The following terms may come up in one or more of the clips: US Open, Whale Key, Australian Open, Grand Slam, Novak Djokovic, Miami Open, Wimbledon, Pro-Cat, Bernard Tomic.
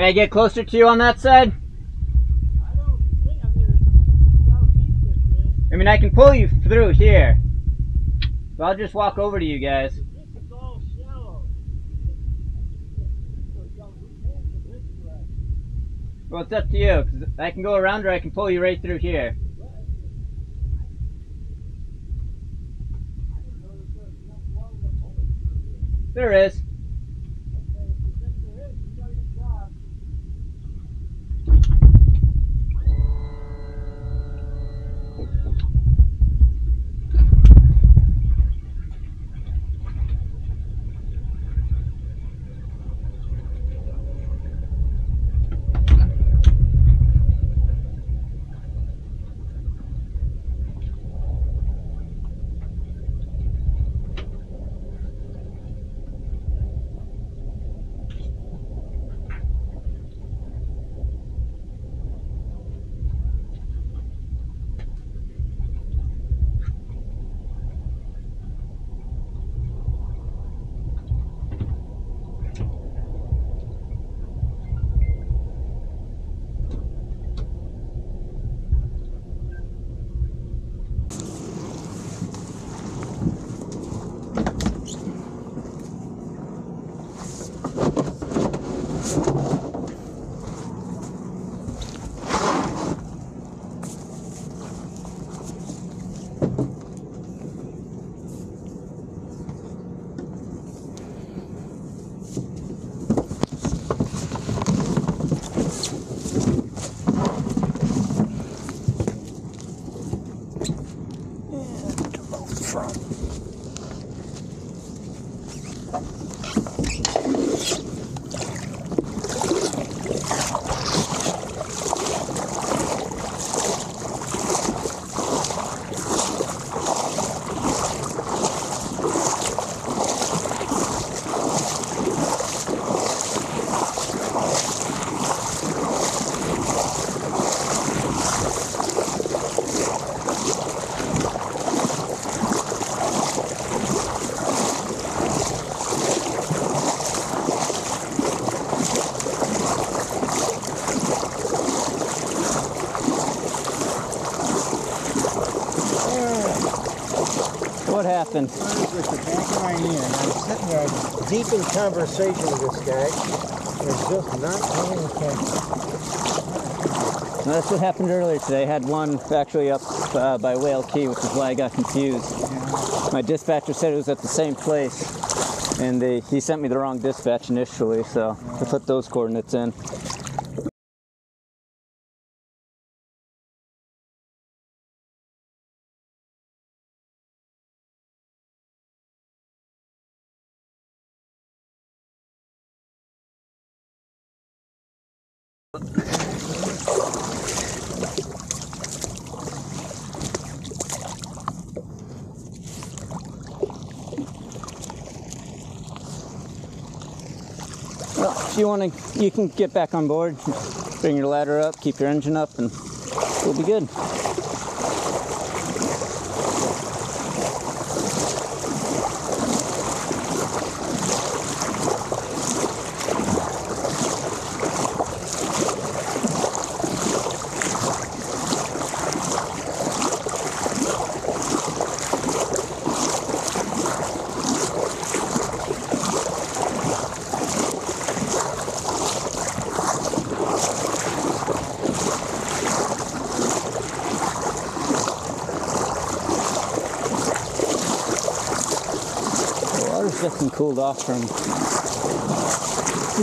Can I get closer to you on that side? I don't think I'm gonna see how deep this is. I mean, I can pull you through here. But I'll just walk over to you guys. This is all shallow. Well, it's up to you. 'Cause I can go around or I can pull you right through here. There is. Happened. I was with the back of my hand, I'm sitting there deep in conversation with this guy. It's just not paying attention. Well, that's what happened earlier today. I had one actually up by Whale Key, which is why I got confused. Yeah. My dispatcher said it was at the same place, and he sent me the wrong dispatch initially, so yeah. I put those coordinates in. If you want to, you can get back on board, bring your ladder up, keep your engine up, and we'll be good. Just cooled off from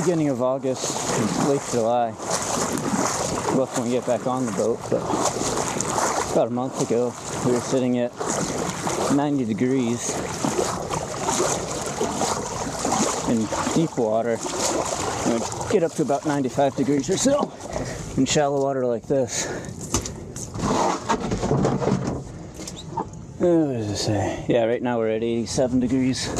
beginning of August and late July. We'll have to get back on the boat, but about a month ago we were sitting at 90 degrees in deep water. We'd get up to about 95 degrees or so in shallow water like this. What does it say? Yeah, right now we're at 87 degrees.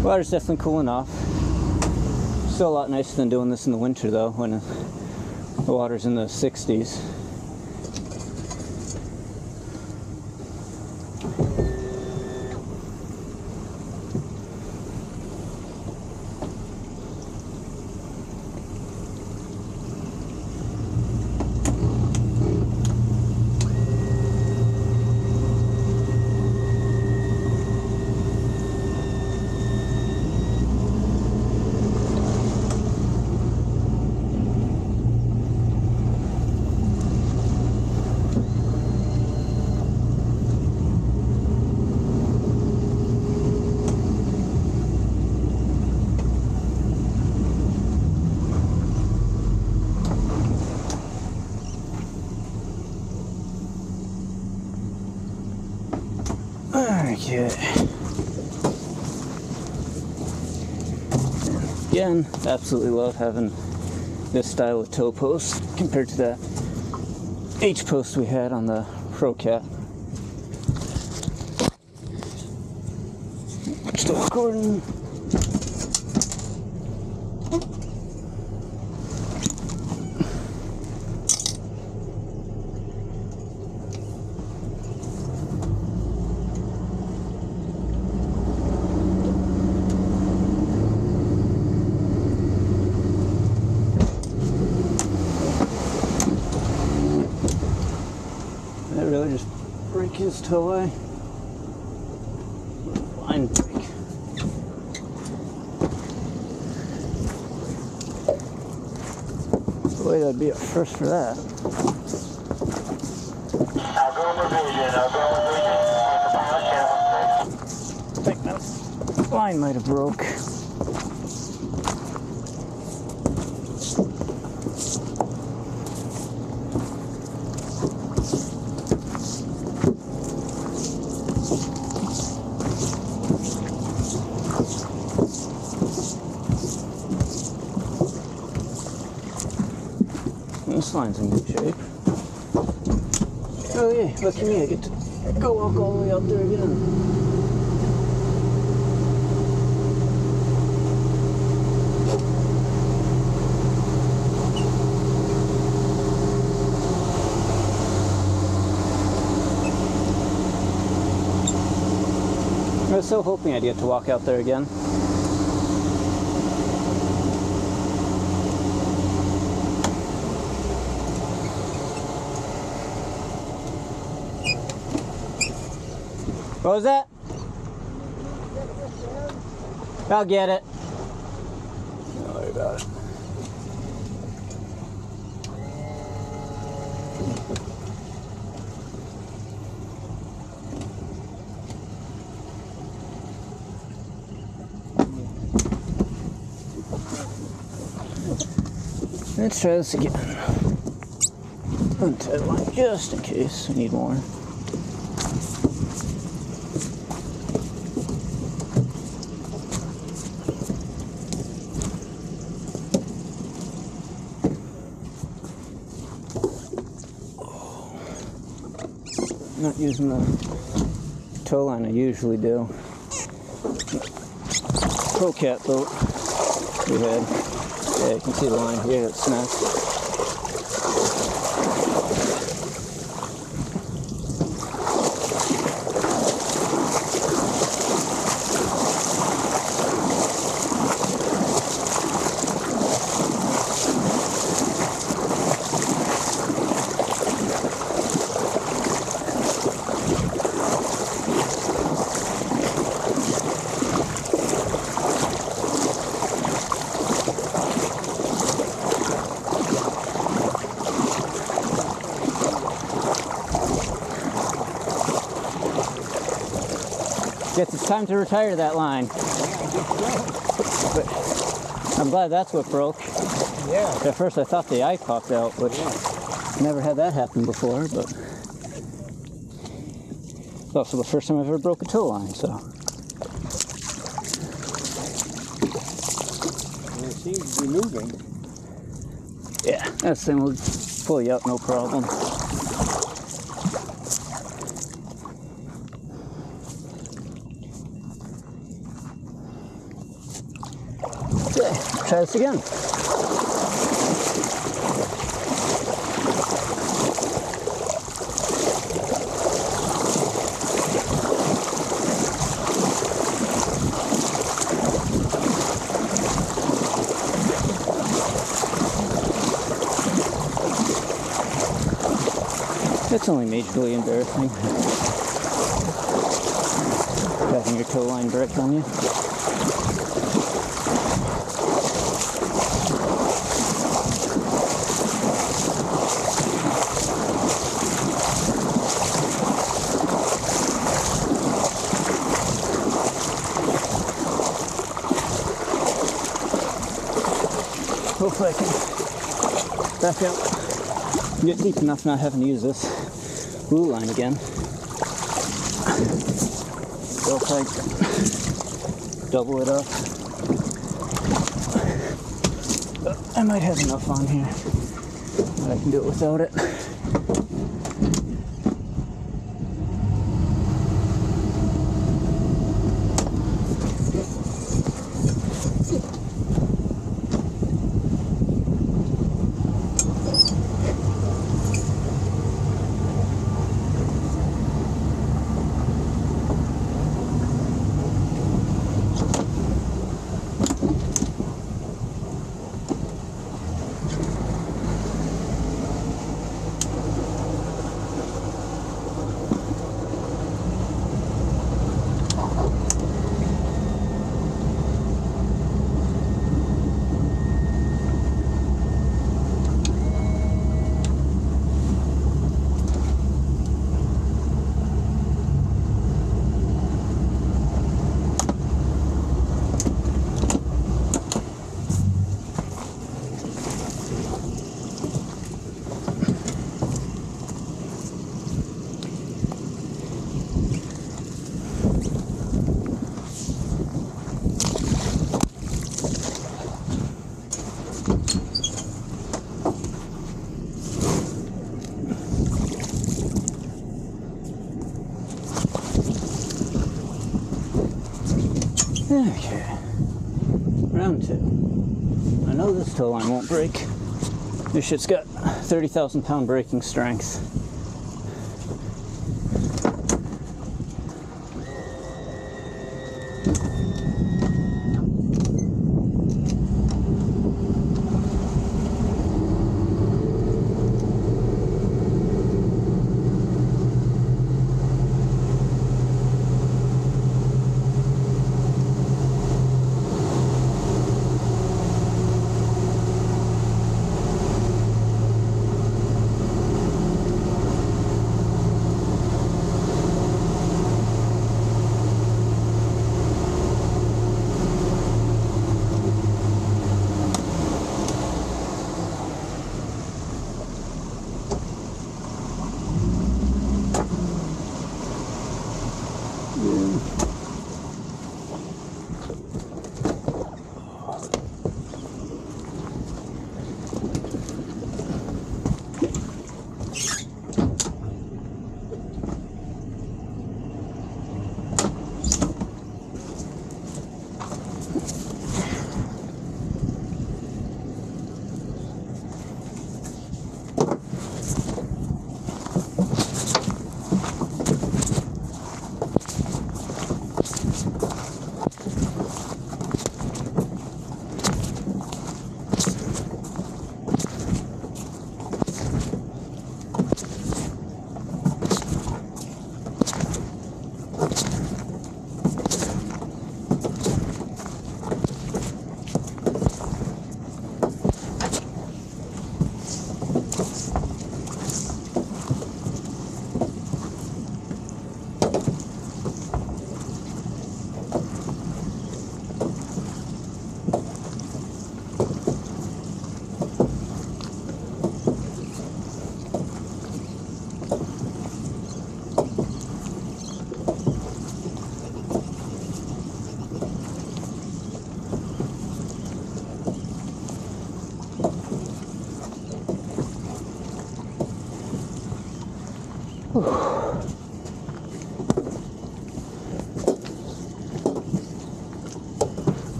Water's definitely cooling off. Still a lot nicer than doing this in the winter though, when the water's in the 60s. here. Again, absolutely love having this style of toe post compared to that H post we had on the Pro-Cat. Still recording. Break his toe away. Line break. Boy, that'd be a first for that. I think that line might have broke. This line's in good shape. Oh yeah, lucky me, I get to go walk all the way out there again. I was so hoping I'd get to walk out there again. What was that? I'll get it. Don't worry about it. Let's try this again. Untied line just in case we need more. I'm not using the tow line I usually do. Pro-Cat boat we had. Yeah, you can see the line here that snapped. Guess it's time to retire that line. But I'm glad that's what broke. Yeah. At first I thought the eye popped out, but never had that happen before. But it's also the first time I've ever broke a tow line, so. And it seems to be moving. Yeah, that thing will pull you up, no problem. Okay, try this again. It's only majorly embarrassing having your tow line direct on you. Hopefully I can back out, get deep enough not having to use this blue line again. They'll think, double it up. I might have enough on here, but I can do it without it. Okay, round two. I know this tow line won't break. This shit's got 30,000 pound braking strength.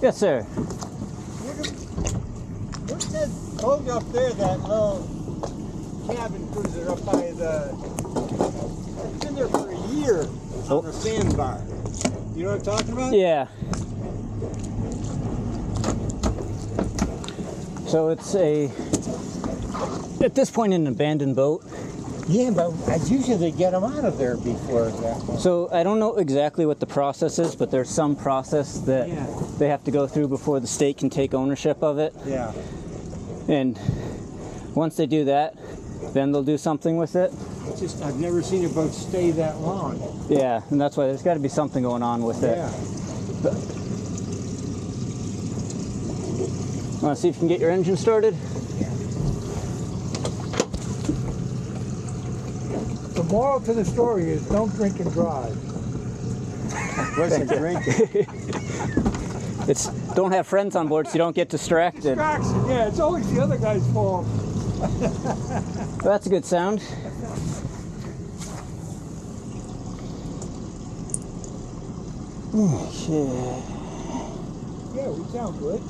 Yes, sir. What's that boat up there, that little cabin cruiser up by the... It's been there for a year on the sandbar. You know what I'm talking about? Yeah. So it's a... At this point, an abandoned boat. Yeah, but I usually get them out of there before that point. So I don't know exactly what the process is, but there's some process that... Yeah. They have to go through before the state can take ownership of it. Yeah. And once they do that, then they'll do something with it. It's just, I've never seen a boat stay that long. Yeah, and that's why there's got to be something going on with it. Yeah. But, want to see if you can get your engine started? Yeah. The moral to the story is don't drink and drive. Where's the drink? It's don't have friends on board so you don't get distracted. Distraction, yeah, it's always the other guy's fault. Well, that's a good sound. Oh, shit. Yeah, we sound good.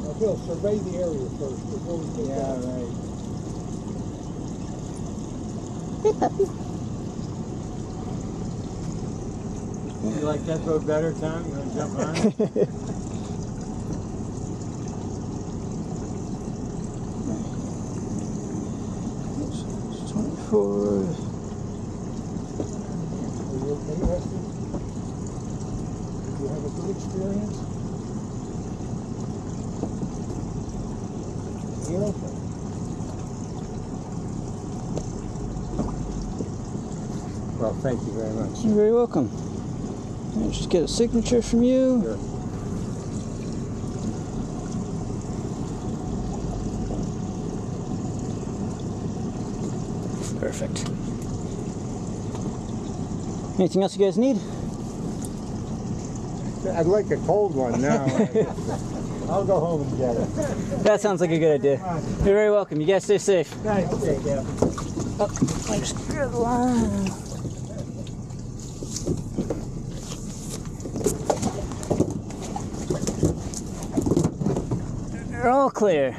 Now, Bill, survey the area first before we get down. Right. You like that boat better, Tom? You want to jump on it? It's 24. Are you okay, Rusty? Did you have a good experience? You're okay. Well, thank you very much. You're very welcome. Let's just get a signature from you. Sure. Perfect. Anything else you guys need? I'd like a cold one now. I'll go home and get it. That sounds like a good idea. You're very welcome. You guys stay safe. Thanks. Okay, yeah. Oh, I just grabbed the line. They're all clear.